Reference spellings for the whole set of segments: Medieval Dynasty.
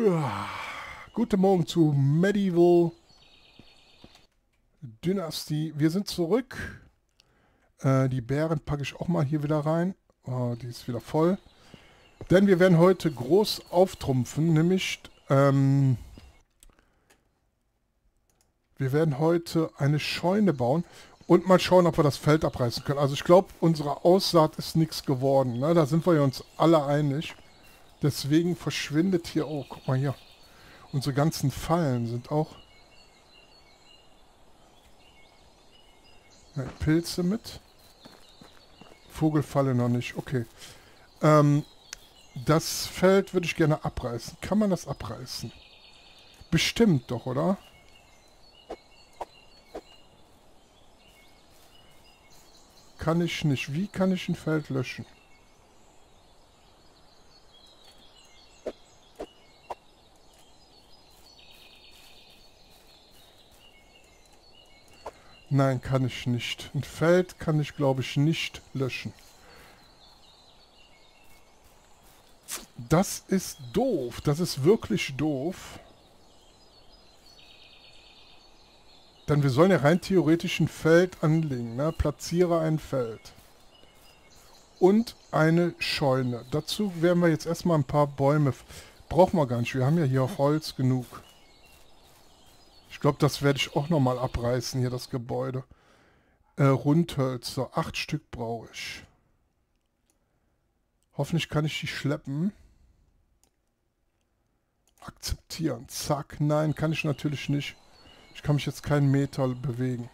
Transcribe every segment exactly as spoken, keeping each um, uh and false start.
Ja, guten Morgen zu Medieval Dynasty. Wir sind zurück. Äh, die Bären packe ich auch mal hier wieder rein. Oh, die ist wieder voll. Denn wir werden heute groß auftrumpfen. Nämlich, ähm, wir werden heute eine Scheune bauen. Und mal schauen, ob wir das Feld abreißen können. Also ich glaube, unsere Aussaat ist nichts geworden. Ne? Da sind wir uns alle einig. Deswegen verschwindet hier auch, oh, guck mal hier, unsere ganzen Fallen sind auch ja, Pilze mit. Vogelfalle noch nicht, okay. Ähm, das Feld würde ich gerne abreißen. Kann man das abreißen? Bestimmt doch, oder? Kann ich nicht. Wie kann ich ein Feld löschen? Nein, kann ich nicht. Ein Feld kann ich, glaube ich, nicht löschen. Das ist doof. Das ist wirklich doof. Denn wir sollen ja rein theoretisch ein Feld anlegen. Ne? Platziere ein Feld. Und eine Scheune. Dazu werden wir jetzt erstmal ein paar Bäume... Brauchen wir gar nicht. Wir haben ja hier auch Holz genug. Ich glaube, das werde ich auch nochmal abreißen, hier das Gebäude. Äh, Rundhölzer. Acht Stück brauche ich. Hoffentlich kann ich die schleppen. Akzeptieren. Zack. Nein, kann ich natürlich nicht. Ich kann mich jetzt keinen Meter bewegen.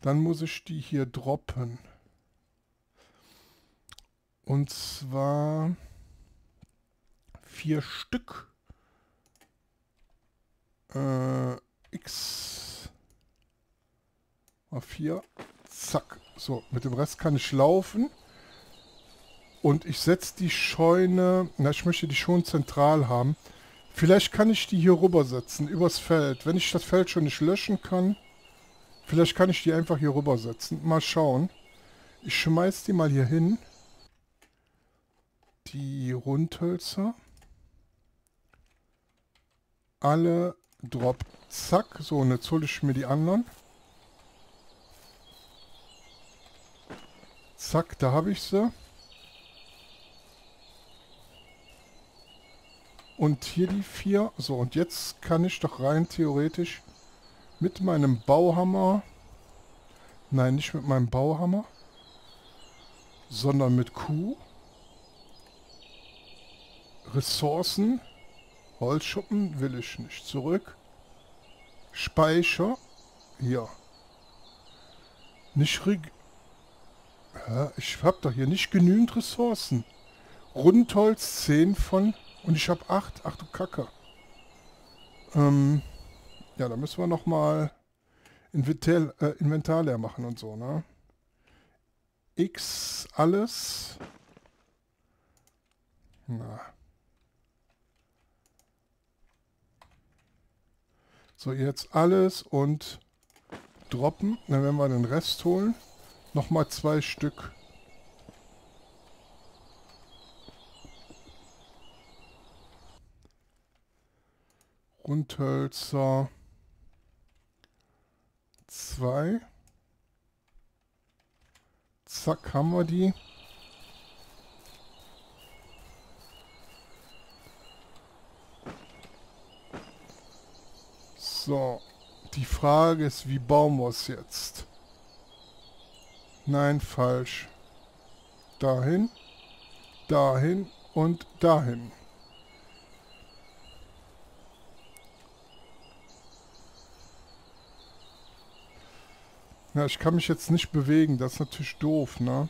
Dann muss ich die hier droppen. Und zwar... Vier Stück. Äh... X vier, zack. So, mit dem Rest kann ich laufen. Und ich setze die Scheune, na, ich möchte die schon zentral haben. Vielleicht kann ich die hier rüber setzen, übers Feld. Wenn ich das Feld schon nicht löschen kann, vielleicht kann ich die einfach hier rüber setzen. Mal schauen. Ich schmeiß die mal hier hin. Die Rundhölzer. Alle drop. Zack. So, und jetzt hole ich mir die anderen. Zack, da habe ich sie. Und hier die vier. So, und jetzt kann ich doch rein theoretisch mit meinem Bauhammer... Nein, nicht mit meinem Bauhammer, sondern mit Q. Ressourcen. Holzschuppen will ich nicht. Zurück. Speicher. Hier. Nicht reg... Ja, ich habe doch hier nicht genügend Ressourcen. Rundholz zehn von... Und ich habe acht. Ach du Kacke. Ähm, ja, da müssen wir nochmal Inventar, äh, Inventar leer machen und so, ne? X alles. Na. So, jetzt alles und droppen. Dann werden wir den Rest holen. Nochmal zwei Stück. Rundhölzer. Zwei. Zack, haben wir die. So, die Frage ist, wie bauen wir es jetzt? Nein, falsch. Dahin, dahin und dahin. Ja, ich kann mich jetzt nicht bewegen, das ist natürlich doof, ne?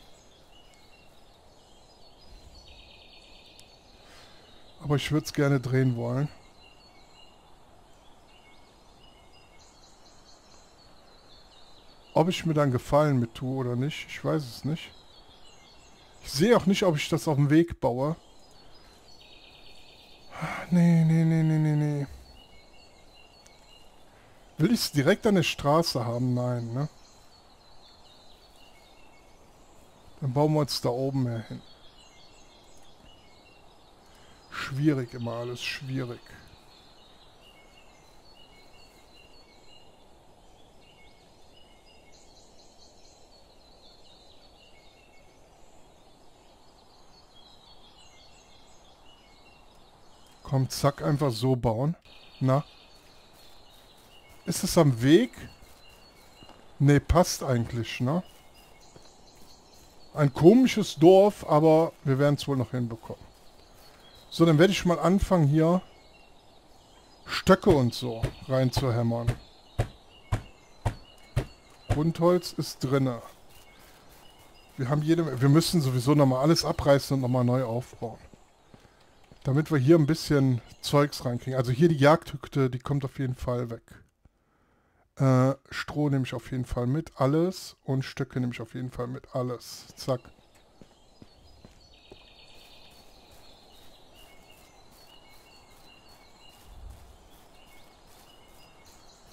Aber ich würde es gerne drehen wollen. Ob ich mir dann Gefallen mit tue oder nicht, ich weiß es nicht. Ich sehe auch nicht, ob ich das auf dem Weg baue. Nee, nee, nee, nee, nee, nee. Will ich es direkt an der Straße haben? Nein, ne? Dann bauen wir uns da oben her hin. schwierig immer alles, schwierig. Komm, zack, einfach so bauen. Na? Ist es am Weg? Ne, passt eigentlich, ne? Ein komisches Dorf, aber wir werden es wohl noch hinbekommen. So, dann werde ich mal anfangen, hier Stöcke und so rein zu hämmern. Buntholz ist drinne. Wir haben jede, wir müssen sowieso nochmal alles abreißen und nochmal neu aufbauen. Damit wir hier ein bisschen Zeugs reinkriegen. Also hier die Jagdhütte, die kommt auf jeden Fall weg. Äh, Stroh nehme ich auf jeden Fall mit, alles. Und Stöcke nehme ich auf jeden Fall mit, alles. Zack.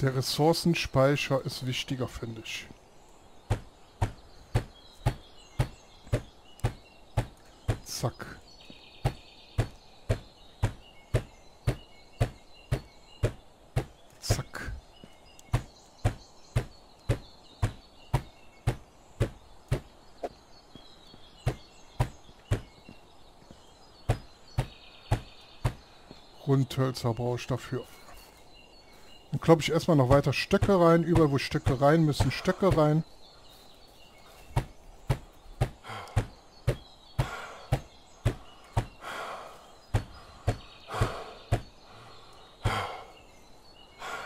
Der Ressourcenspeicher ist wichtiger, finde ich. Zack. Rundhölzer brauche ich dafür. Dann kloppe ich erstmal noch weiter Stöcke rein. Überall, wo Stöcke rein müssen, Stöcke rein.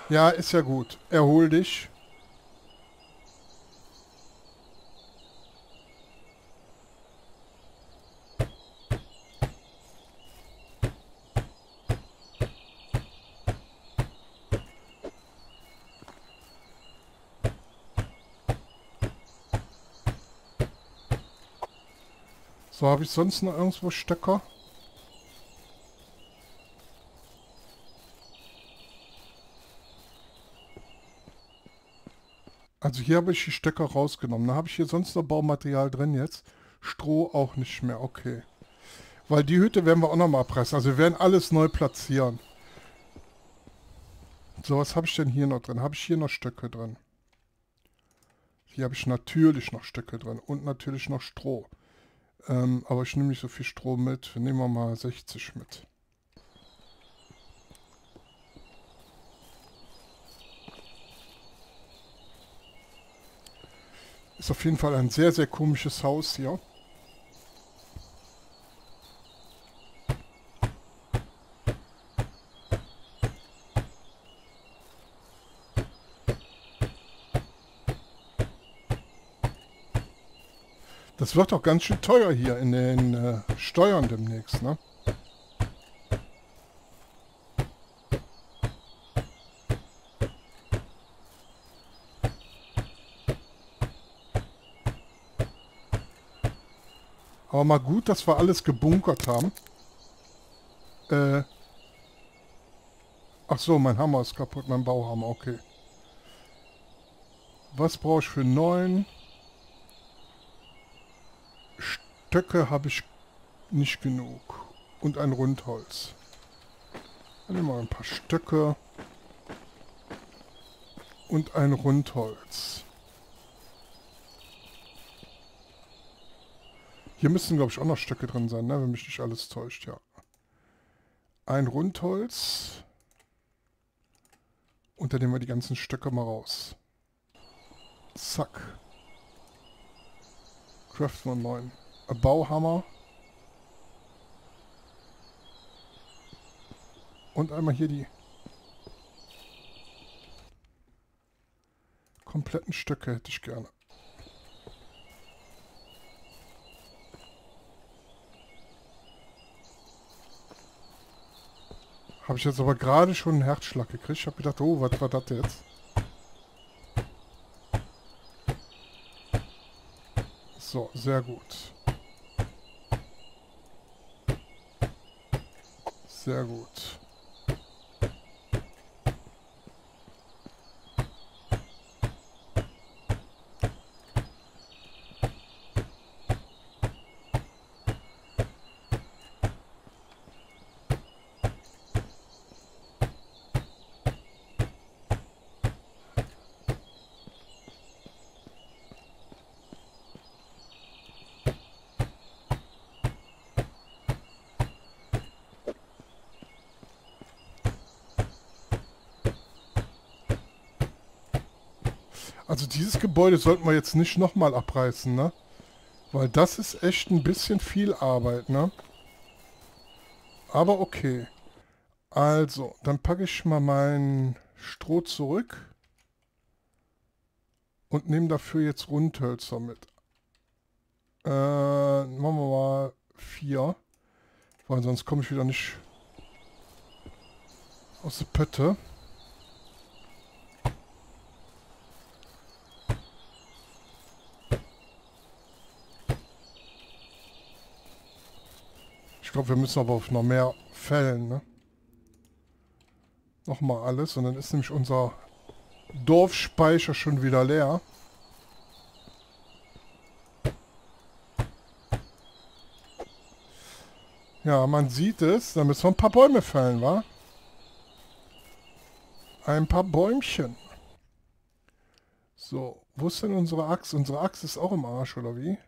Ja, ist ja gut. Erhol dich. So, habe ich sonst noch irgendwo Stöcker? Also hier habe ich die Stöcker rausgenommen. Da habe ich hier sonst noch Baumaterial drin jetzt. Stroh auch nicht mehr, okay. Weil die Hütte werden wir auch nochmal abreißen. Also wir werden alles neu platzieren. So, was habe ich denn hier noch drin? Habe ich hier noch Stöcke drin? Hier habe ich natürlich noch Stöcke drin und natürlich noch Stroh. Ähm, aber ich nehme nicht so viel Stroh mit. Nehmen wir mal sechzig mit. Ist auf jeden Fall ein sehr, sehr komisches Haus hier. Das wird doch ganz schön teuer hier in den äh, Steuern demnächst, ne? Aber mal gut, dass wir alles gebunkert haben. Äh Ach so, mein Hammer ist kaputt, mein Bauhammer, okay. Was brauche ich für neun? Stöcke habe ich nicht genug. Und ein Rundholz. Dann nehmen wir ein paar Stöcke. Und ein Rundholz. Hier müssen, glaube ich, auch noch Stöcke drin sein, ne? Wenn mich nicht alles täuscht, ja. Ein Rundholz. Und dann nehmen wir die ganzen Stöcke mal raus. Zack. Craften wir neun. Ein Bauhammer. Und einmal hier die kompletten Stöcke hätte ich gerne. Habe ich jetzt aber gerade schon einen Herzschlag gekriegt. Ich habe gedacht, oh, was war das jetzt? So, sehr gut. Sehr gut. Also dieses Gebäude sollten wir jetzt nicht nochmal abreißen, ne? Weil das ist echt ein bisschen viel Arbeit, ne? Aber okay. Also, dann packe ich mal meinen Stroh zurück. Und nehme dafür jetzt Rundhölzer mit. Äh, machen wir mal vier. Weil sonst komme ich wieder nicht aus der Pötte. Ich glaube, wir müssen aber auf noch mehr fällen, ne? Nochmal alles. Und dann ist nämlich unser Dorfspeicher schon wieder leer. Ja, man sieht es. Da müssen wir ein paar Bäume fällen, wa? Ein paar Bäumchen. So, wo ist denn unsere Axt? Unsere Axt ist auch im Arsch, oder wie?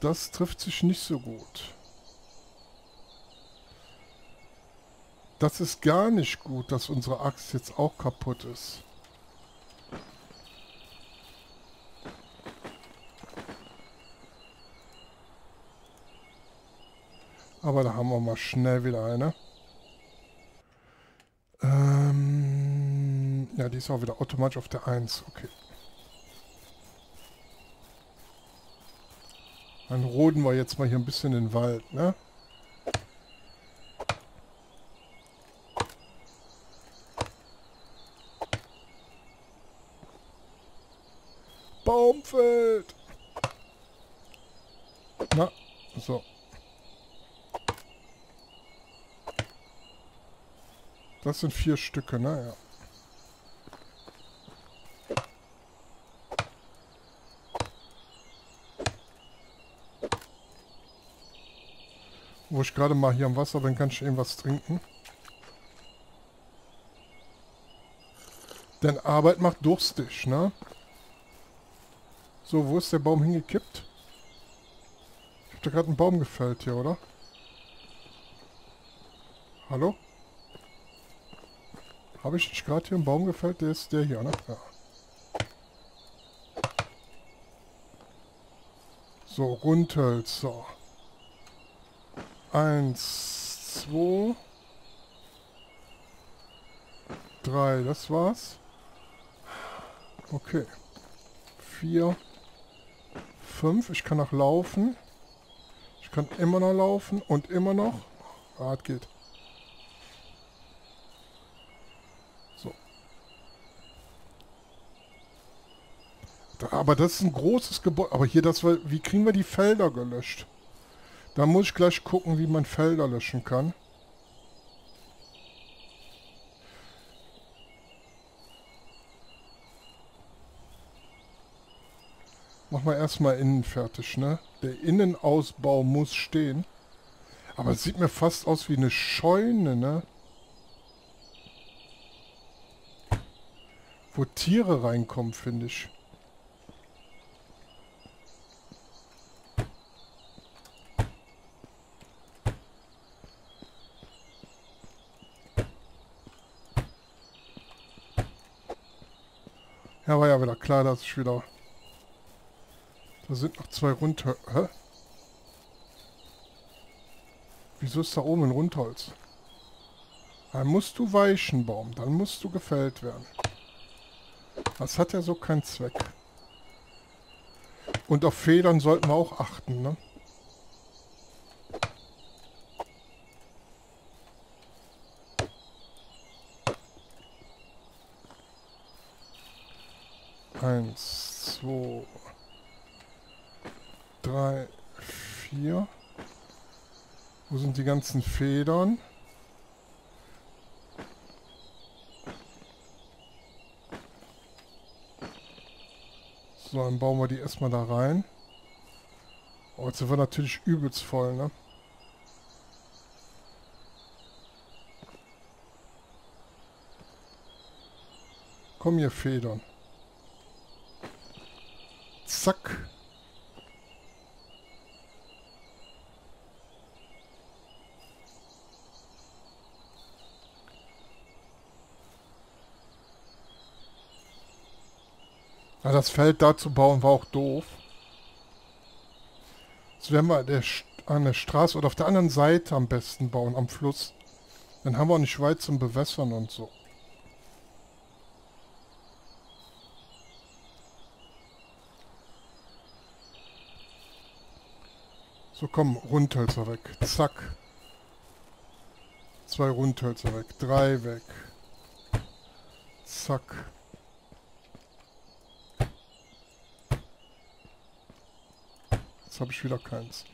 Das trifft sich nicht so gut. Das ist gar nicht gut, dass unsere Axt jetzt auch kaputt ist. Aber da haben wir mal schnell wieder eine. Ähm, ja, die ist auch wieder automatisch auf der eins. Okay. Dann roden wir jetzt mal hier ein bisschen den Wald, ne? Baumfeld! Na, so. Das sind vier Stücke, naja. Wo ich gerade mal hier am Wasser bin, kann ich eben was trinken. Denn Arbeit macht durstig, ne? So, wo ist der Baum hingekippt? Ich habe da gerade einen Baum gefällt hier, oder? Hallo? Habe ich nicht gerade hier einen Baum gefällt? Der ist der hier, ne? Ja. So, Rundhölzer. Eins, zwei, drei, das war's. Okay. Vier. fünf, ich kann noch laufen. Ich kann immer noch laufen und immer noch. Ah, das geht. So. Da, aber das ist ein großes Gebäude. Aber hier, das war, wie kriegen wir die Felder gelöscht? Da muss ich gleich gucken, wie man Felder löschen kann. Machen wir erstmal innen fertig, ne? Der Innenausbau muss stehen. Aber es sieht mir fast aus wie eine Scheune, ne? Wo Tiere reinkommen, finde ich. Ja, war ja wieder klar, dass ich wieder... Da sind noch zwei runter. Hä? Wieso ist da oben ein Rundholz? Dann musst du weichen, Baum. Dann musst du gefällt werden. Das hat ja so keinen Zweck. Und auf Federn sollten wir auch achten, ne? Eins, zwei... drei, vier. Wo sind die ganzen Federn? So, dann bauen wir die erstmal da rein. Oh, jetzt sind wir natürlich übelst voll, ne? Komm hier, Federn. Zack. Ja, das Feld da zu bauen war auch doof. Das werden wir an der, St an der Straße oder auf der anderen Seite am besten bauen, am Fluss. Dann haben wir auch nicht weit zum Bewässern und so. So, komm, Rundhölzer weg. Zack. Zwei Rundhölzer weg. Drei weg. Zack. Jetzt habe ich wieder keins.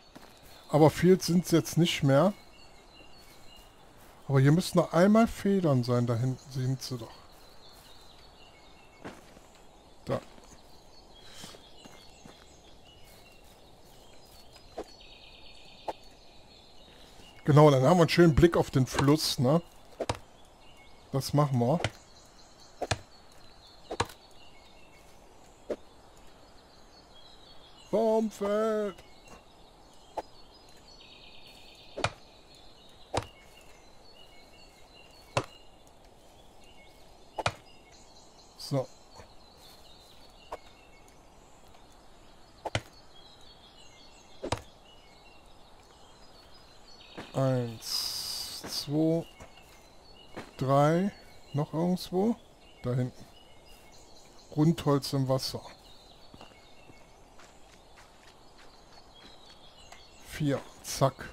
Aber viel sind es jetzt nicht mehr. Aber hier müssen noch einmal Federn sein. Da hinten sehen sie doch. Da. Genau, dann haben wir einen schönen Blick auf den Fluss, ne? Das machen wir. Baumfeld! So. Eins, zwei, drei, noch irgendwo? Da hinten. Rundholz im Wasser. Vier, zack.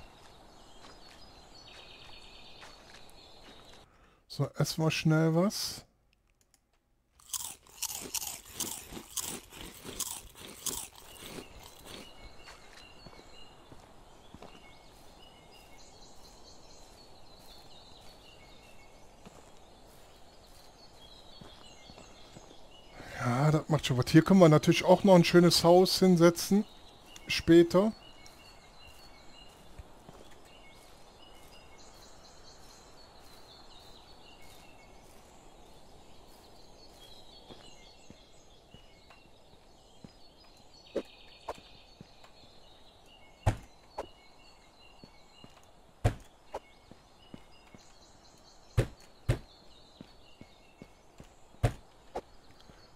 So, essen wir schnell was. Schon was. Hier können wir natürlich auch noch ein schönes Haus hinsetzen. Später.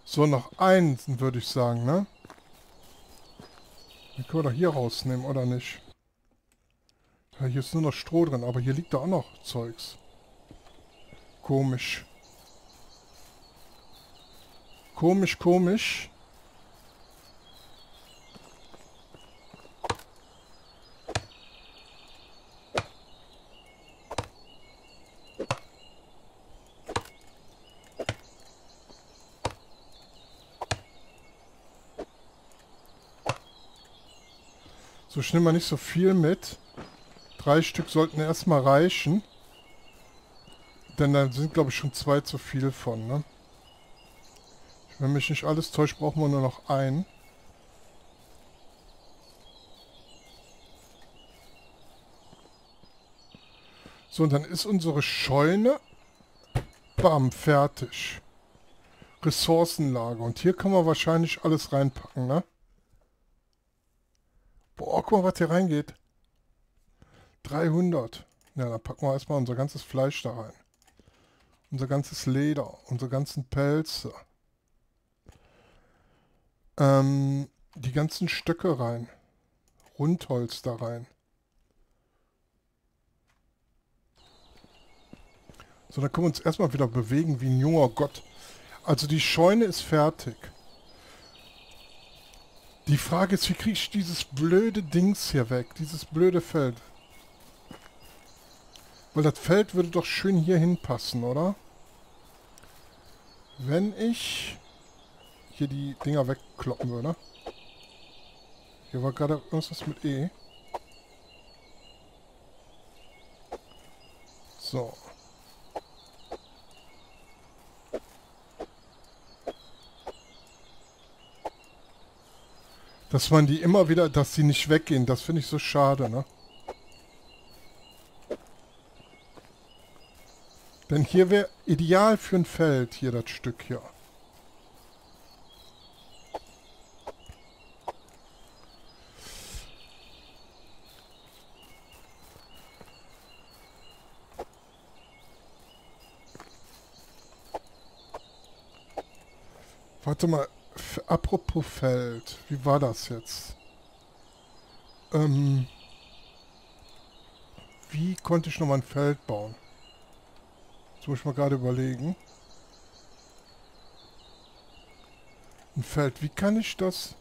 So, noch eins, würde ich sagen, ne? Den können wir doch hier rausnehmen, oder nicht? Ja, hier ist nur noch Stroh drin, aber hier liegt da auch noch Zeugs. Komisch. Komisch, komisch. So, ich nehme mal nicht so viel mit. Drei Stück sollten erstmal reichen. Denn da sind, glaube ich, schon zwei zu viel von, ne? Wenn mich nicht alles täuscht, brauchen wir nur noch einen. So, und dann ist unsere Scheune, bam, fertig. Ressourcenlager. Und hier kann man wahrscheinlich alles reinpacken, ne? Boah, guck mal, was hier reingeht. dreihundert. Ja, dann packen wir erstmal unser ganzes Fleisch da rein. Unser ganzes Leder, unsere ganzen Pelze. Ähm, die ganzen Stöcke rein. Rundholz da rein. So, dann können wir uns erstmal wieder bewegen wie ein junger Gott. Also die Scheune ist fertig. Die Frage ist, wie kriege ich dieses blöde Dings hier weg? Dieses blöde Feld. Weil das Feld würde doch schön hier hinpassen, oder? Wenn ich hier die Dinger wegkloppen würde. Hier war gerade irgendwas mit E. So. Dass man die immer wieder, dass sie nicht weggehen, das finde ich so schade, ne? Denn hier wäre ideal für ein Feld, hier das Stück hier. Warte mal, Apropos Feld, wie war das jetzt? Ähm, wie konnte ich nochmal ein Feld bauen? Das muss ich mal gerade überlegen. Ein Feld, wie kann ich das?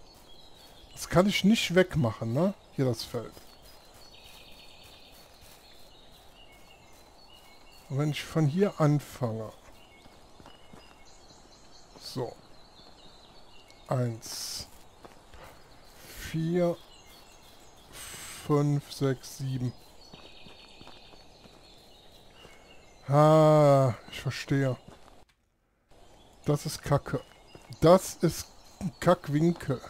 Das kann ich nicht wegmachen, ne? Hier das Feld. Und wenn ich von hier anfange. So. Eins. Vier. Fünf, sechs, sieben. Ah, ich verstehe. Das ist Kacke. Das ist ein Kackwinkel.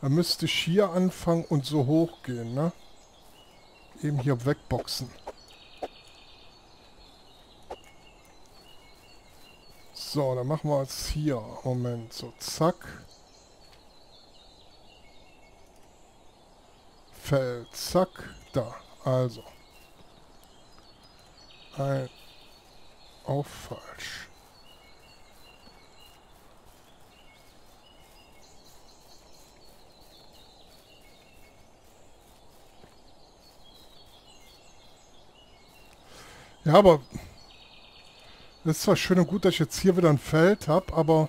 Dann müsste ich hier anfangen und so hoch gehen, ne? Eben hier wegboxen. So, dann machen wir es hier. Moment, so, zack. Feld, zack, da. Also. Ein. Auch falsch. Ja, aber. Das ist zwar schön und gut, dass ich jetzt hier wieder ein Feld habe, aber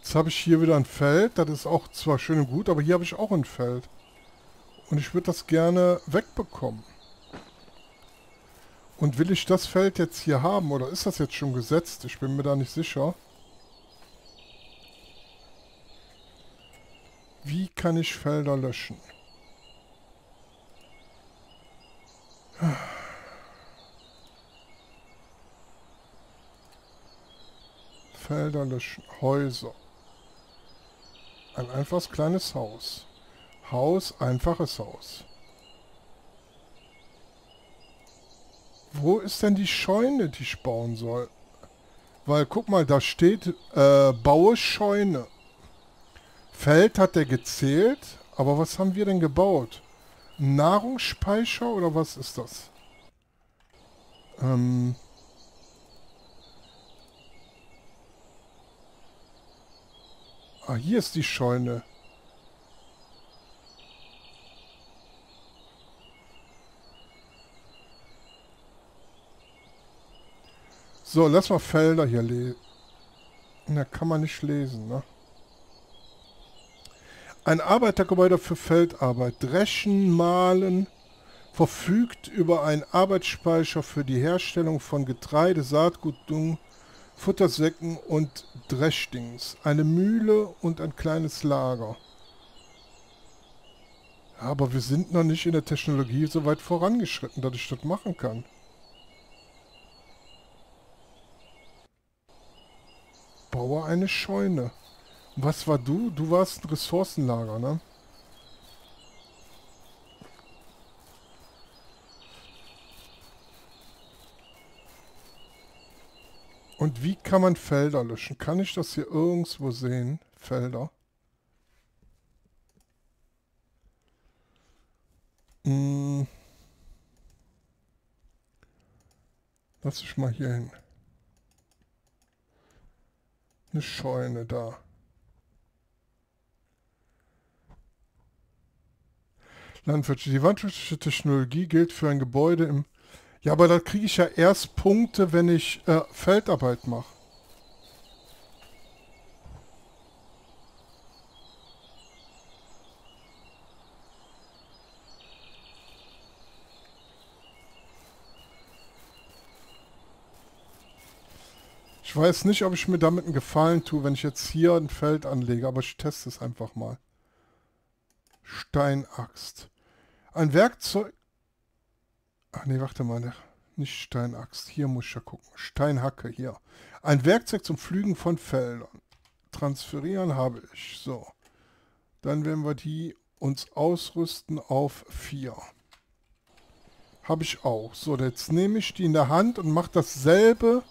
jetzt habe ich hier wieder ein Feld, das ist auch zwar schön und gut, aber hier habe ich auch ein Feld. Und ich würde das gerne wegbekommen. Und will ich das Feld jetzt hier haben, oder ist das jetzt schon gesetzt? Ich bin mir da nicht sicher. Wie kann ich Felder löschen? Felder löschen. Häuser. Ein einfaches kleines Haus. Haus, einfaches Haus. Wo ist denn die Scheune, die ich bauen soll? Weil, guck mal, da steht, äh, baue Scheune. Feld hat der gezählt, aber was haben wir denn gebaut? Nahrungsspeicher oder was ist das? Ähm ah, hier ist die Scheune. So, lass mal Felder hier lesen. Na, kann man nicht lesen, ne? Ein Arbeitergebäude für Feldarbeit. Dreschen, Mahlen, verfügt über einen Arbeitsspeicher für die Herstellung von Getreide, Saatgut, Dung, Futtersäcken und Dreschdings. Eine Mühle und ein kleines Lager. Ja, aber wir sind noch nicht in der Technologie so weit vorangeschritten, dass ich das machen kann. Baue eine Scheune. Was war du? Du warst ein Ressourcenlager, ne? Und wie kann man Felder löschen? Kann ich das hier irgendwo sehen? Felder. Hm. Lass ich mal hier hin. Eine Scheune da. Landwirtschaft. Die landwirtschaftliche Technologie gilt für ein Gebäude im... Ja, aber da kriege ich ja erst Punkte, wenn ich äh, Feldarbeit mache. Ich weiß nicht, ob ich mir damit einen Gefallen tue, wenn ich jetzt hier ein Feld anlege, aber ich teste es einfach mal. Steinaxt. Ein Werkzeug... Ach nee, warte mal. Nicht Steinaxt. Hier muss ich ja gucken. Steinhacke, hier. Ein Werkzeug zum Pflügen von Feldern. Transferieren habe ich. So. Dann werden wir die uns ausrüsten auf vier. Habe ich auch. So, jetzt nehme ich die in der Hand und mache dasselbe...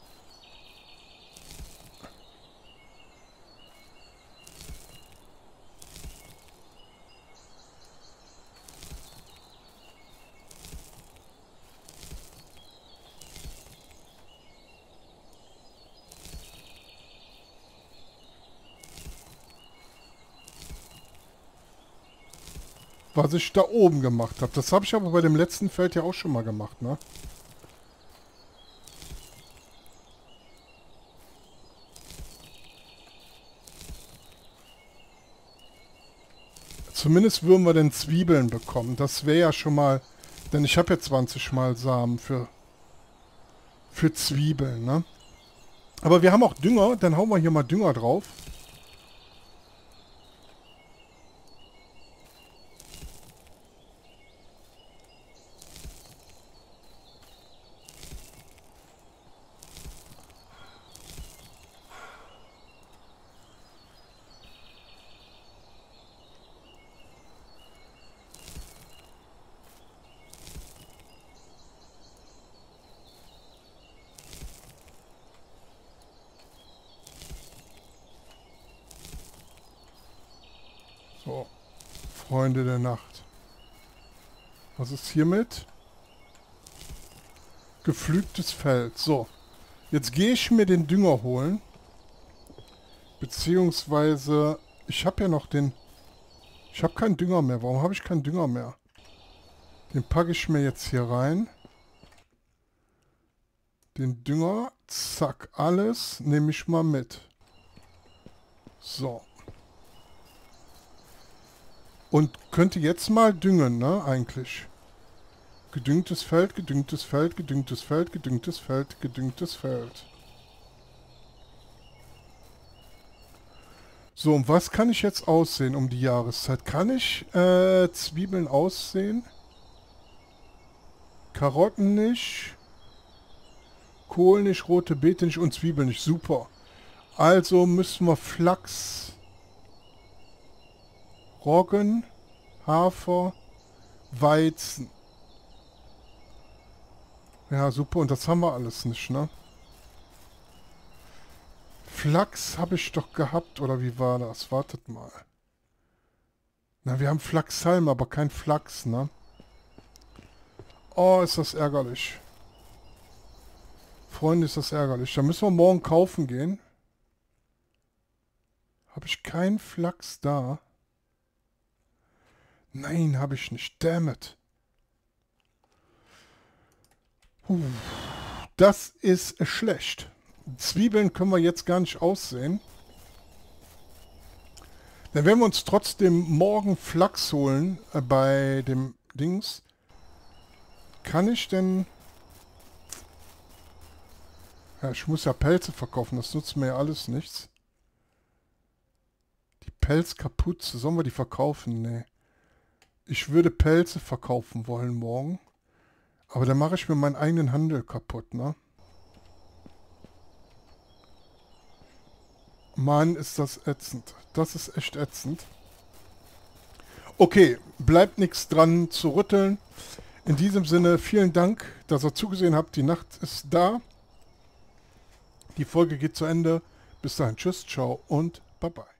was ich da oben gemacht habe. Das habe ich aber bei dem letzten Feld ja auch schon mal gemacht, ne? Zumindest würden wir denn Zwiebeln bekommen. Das wäre ja schon mal... Denn ich habe ja zwanzig Mal Samen für... Für Zwiebeln, ne? Aber wir haben auch Dünger. Dann hauen wir hier mal Dünger drauf. So, Freunde der Nacht. Was ist hiermit? Gepflügtes Feld. So, jetzt gehe ich mir den Dünger holen. Beziehungsweise, ich habe ja noch den... Ich habe keinen Dünger mehr. Warum habe ich keinen Dünger mehr? Den packe ich mir jetzt hier rein. Den Dünger, zack, alles nehme ich mal mit. So. Und könnte jetzt mal düngen, ne, eigentlich. Gedüngtes Feld, gedüngtes Feld, gedüngtes Feld, gedüngtes Feld, gedüngtes Feld. So, und was kann ich jetzt aussehen um die Jahreszeit? Kann ich äh, Zwiebeln aussehen? Karotten nicht. Kohl nicht, rote Beete nicht und Zwiebeln nicht. Super. Also müssen wir Flachs... Roggen, Hafer, Weizen. Ja, super. Und das haben wir alles nicht, ne? Flachs habe ich doch gehabt, oder wie war das? Wartet mal. Na, wir haben Flachshalm, aber kein Flachs, ne? Oh, ist das ärgerlich. Freunde, ist das ärgerlich. Da müssen wir morgen kaufen gehen. Habe ich keinen Flachs da? Nein, habe ich nicht. Damn it. Puh, das ist schlecht. Zwiebeln können wir jetzt gar nicht aussehen. Dann werden wir uns trotzdem morgen Flachs holen äh, bei dem Dings. Kann ich denn... Ja, ich muss ja Pelze verkaufen. Das nutzt mir ja alles nichts. Die Pelzkapuze. Sollen wir die verkaufen? Nee. Ich würde Pelze verkaufen wollen morgen. Aber dann mache ich mir meinen eigenen Handel kaputt, ne? Mann, ist das ätzend. Das ist echt ätzend. Okay, bleibt nichts dran zu rütteln. In diesem Sinne, vielen Dank, dass ihr zugesehen habt. Die Nacht ist da. Die Folge geht zu Ende. Bis dahin, tschüss, ciao und bye bye.